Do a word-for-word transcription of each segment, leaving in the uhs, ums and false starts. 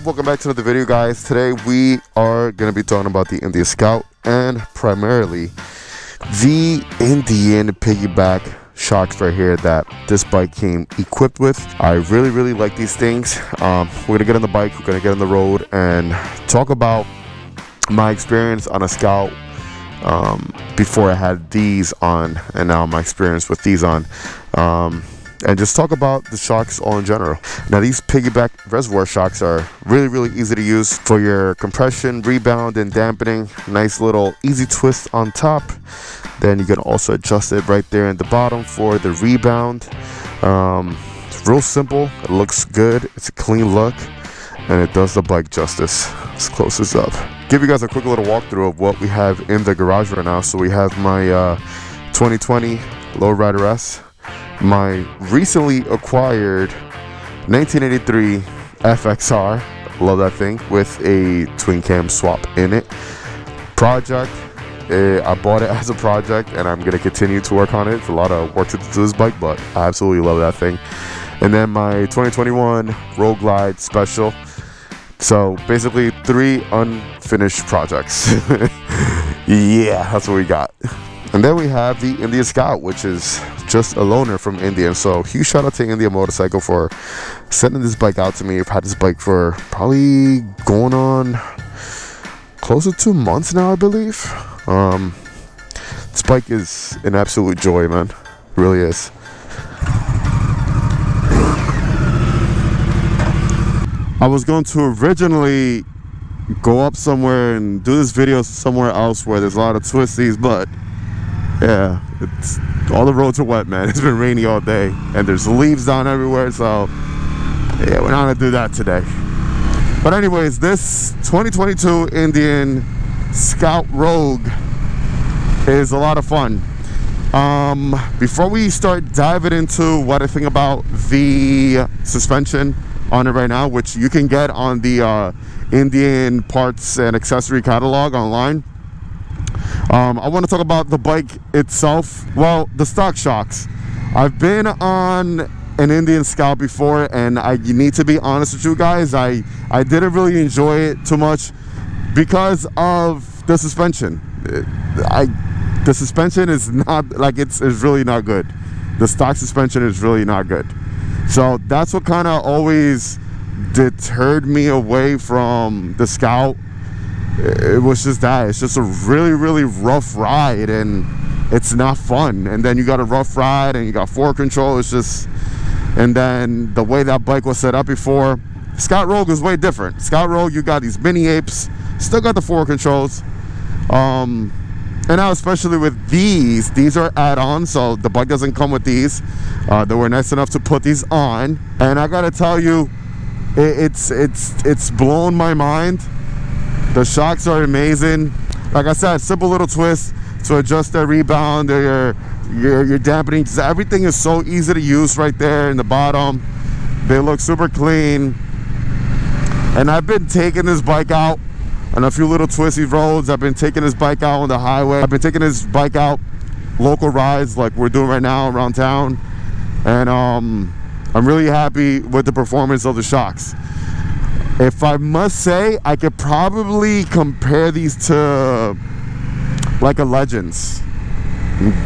up? Welcome back to another video, guys. Today we are going to be talking about the Indian Scout and primarily the Indian piggyback shocks right here that this bike came equipped with. I really really like these things. Um, we're gonna get on the bike, we're gonna get on the road and talk about my experience on a Scout um, before I had these on and now my experience with these on, um, and just talk about the shocks all in general. Now these piggyback reservoir shocks are really really easy to use for your compression, rebound and dampening. Nice little easy twist on top, then you can also adjust it right there in the bottom for the rebound. Um, it's real simple, it looks good, it's a clean look, and it does the bike justice. Let's close this up. Give you guys a quick little walkthrough of what we have in the garage right now. So we have my uh, twenty twenty Lowrider S, my recently acquired nineteen eighty-three F X R, love that thing, with a twin cam swap in it. Project, uh, I bought it as a project and I'm going to continue to work on it. It's a lot of work to do to this bike, but I absolutely love that thing. And then my twenty twenty-one Rogue Glide Special. So basically three unfinished projects. Yeah, that's what we got. And then we have the Indian Scout, which is just a loaner from India. So huge shout out to Indian Motorcycle for sending this bike out to me. I've had this bike for probably going on closer to months now, I believe. Um, this bike is an absolute joy, man. It really is. I was going to originally go up somewhere and do this video somewhere else where there's a lot of twisties, but yeah, it's all the roads are wet, man. It's been rainy all day and there's leaves down everywhere, so yeah, we're not gonna do that today. But anyways, this twenty twenty-two Indian Scout Rogue is a lot of fun. Um before we start diving into what I think about the suspension on it right now, which you can get on the uh Indian parts and accessory catalog online, Um, I want to talk about the bike itself. Well, the stock shocks. I've been on an Indian Scout before, and I need to be honest with you guys, I, I didn't really enjoy it too much because of the suspension. I, the suspension is not, like, it's, it's really not good. The stock suspension is really not good. So that's what kind of always deterred me away from the Scout. It was just that, it's just a really really rough ride and it's not fun. And then you got a rough ride and you got forward control. It's just, and then the way that bike was set up before, Scout Rogue was way different. Scout Rogue, you got these mini apes, still got the forward controls, um and now especially with these, these are add-ons, so the bike doesn't come with these. Uh they were nice enough to put these on, and I gotta tell you, it, it's it's it's blown my mind. The shocks are amazing. Like I said, simple little twist to adjust their rebound or your, your, your dampening. Everything is so easy to use right there in the bottom. They look super clean. And I've been taking this bike out on a few little twisty roads. I've been taking this bike out on the highway. I've been taking this bike out local rides like we're doing right now around town. And um, I'm really happy with the performance of the shocks. If I must say, I could probably compare these to like a Legends.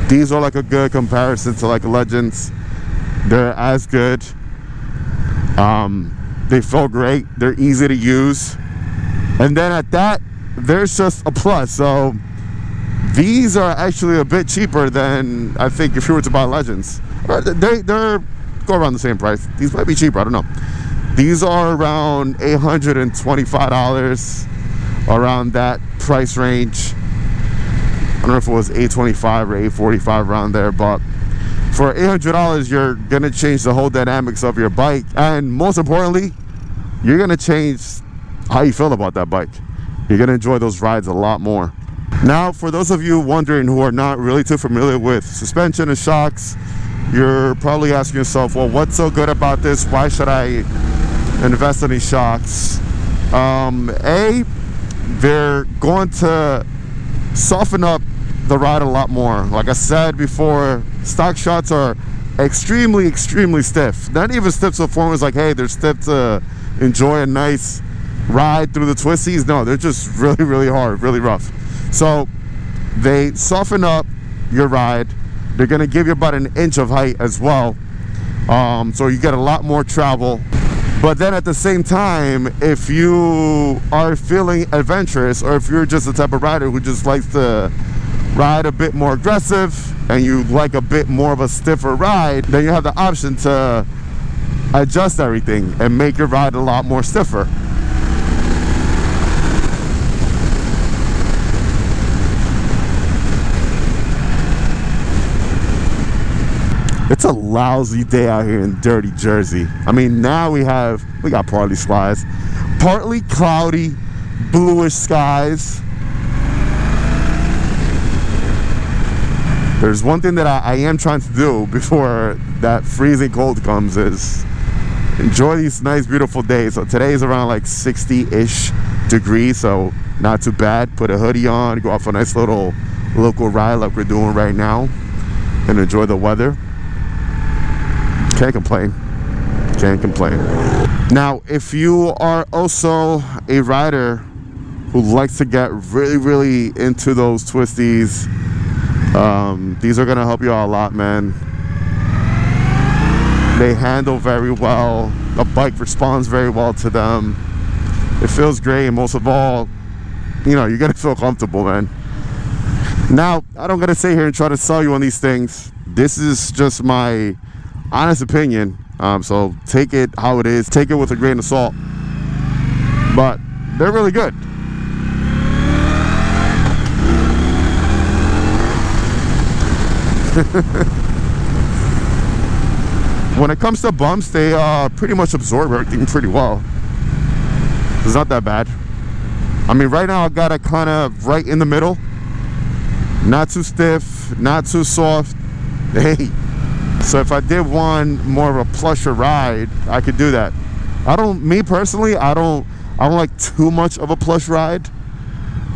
These are like a good comparison to like a Legends. They're as good. Um, they feel great. They're easy to use. And then at that, there's just a plus. So these are actually a bit cheaper than I think if you were to buy Legends. They, they're go around the same price. These might be cheaper, I don't know. These are around eight hundred twenty-five dollars, around that price range. I don't know if it was eight twenty-five or eight forty-five, around there, but for eight hundred dollars, you're gonna change the whole dynamics of your bike. And most importantly, you're gonna change how you feel about that bike. You're gonna enjoy those rides a lot more. Now, for those of you wondering who are not really too familiar with suspension and shocks, you're probably asking yourself, well, what's so good about this? Why should I invest in these shocks? Um, a, they're going to soften up the ride a lot more. Like I said before, stock shocks are extremely, extremely stiff. Not even stiff to the form is like, hey, they're stiff to enjoy a nice ride through the twisties. No, they're just really, really hard, really rough. So they soften up your ride. They're gonna give you about an inch of height as well. Um, so you get a lot more travel. But then at the same time, if you are feeling adventurous, or if you're just the type of rider who just likes to ride a bit more aggressive, and you like a bit more of a stiffer ride, then you have the option to adjust everything and make your ride a lot more stiffer. It's a lousy day out here in dirty Jersey. I mean, now we have, we got partly skies, partly cloudy, bluish skies. There's one thing that I, I am trying to do before that freezing cold comes is enjoy these nice, beautiful days. So today is around like sixty-ish degrees, so not too bad. Put a hoodie on, go out for a nice little local ride like we're doing right now, and enjoy the weather. Can't complain, can't complain. Now, if you are also a rider who likes to get really, really into those twisties, um, these are gonna help you out a lot, man. They handle very well. The bike responds very well to them. It feels great, and most of all, you know, you're gonna feel comfortable, man. Now, I don't gotta sit here and try to sell you on these things. This is just my honest opinion, um, so take it how it is, take it with a grain of salt, but they're really good. When it comes to bumps, they uh, pretty much absorb everything pretty well. It's not that bad. I mean, right now I got it kind of right in the middle, not too stiff, not too soft. Hey. So if I did one more of a plusher ride, I could do that. I don't, me personally, I don't, I don't like too much of a plush ride.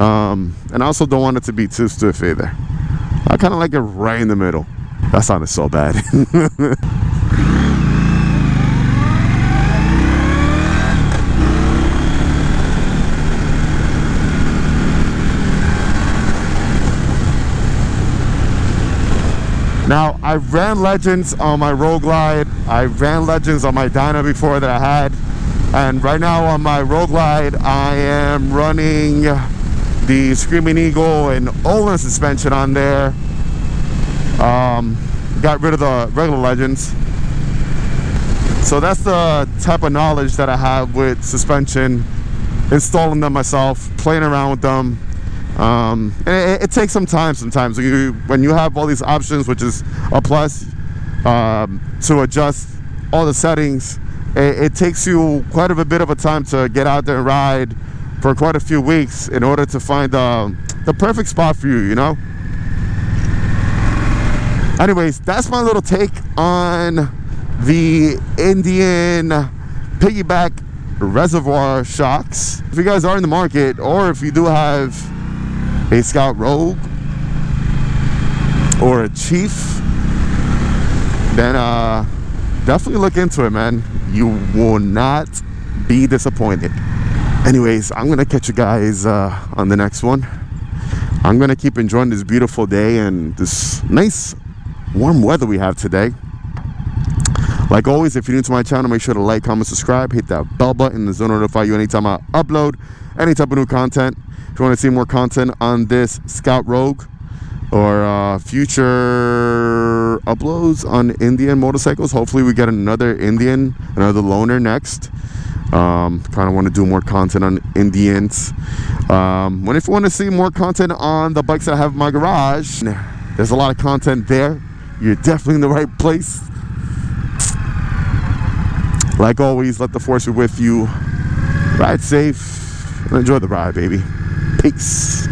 Um, and I also don't want it to be too stiff either. I kind of like it right in the middle. That sounded so bad. Now, I ran Legends on my Rogue Glide. I ran Legends on my Dyna before that I had. And right now on my Rogue Glide, I am running the Screaming Eagle and Olin suspension on there. Um, got rid of the regular Legends. So that's the type of knowledge that I have with suspension, installing them myself, playing around with them. Um, and it, it takes some time sometimes when you, when you have all these options, which is a plus, um, to adjust all the settings. It, it takes you quite a bit of a time to get out there and ride for quite a few weeks in order to find uh, the perfect spot for you, you know? Anyways, that's my little take on the Indian piggyback reservoir shocks. If you guys are in the market, or if you do have a Scout Rogue or a Chief, then uh, definitely look into it, man. You will not be disappointed. Anyways, I'm gonna catch you guys uh, on the next one. I'm gonna keep enjoying this beautiful day and this nice warm weather we have today. Like always, if you're new to my channel, make sure to like, comment, subscribe, hit that bell button, and it'll notify you anytime I upload any type of new content. If you want to see more content on this Scout Rogue or uh, future uploads on Indian motorcycles, hopefully we get another Indian, another loner next. Um, kind of want to do more content on Indians. Um, when if you want to see more content on the bikes that I have in my garage, there's a lot of content there. You're definitely in the right place. Like always, let the force be with you. Ride safe and enjoy the ride, baby. Peace.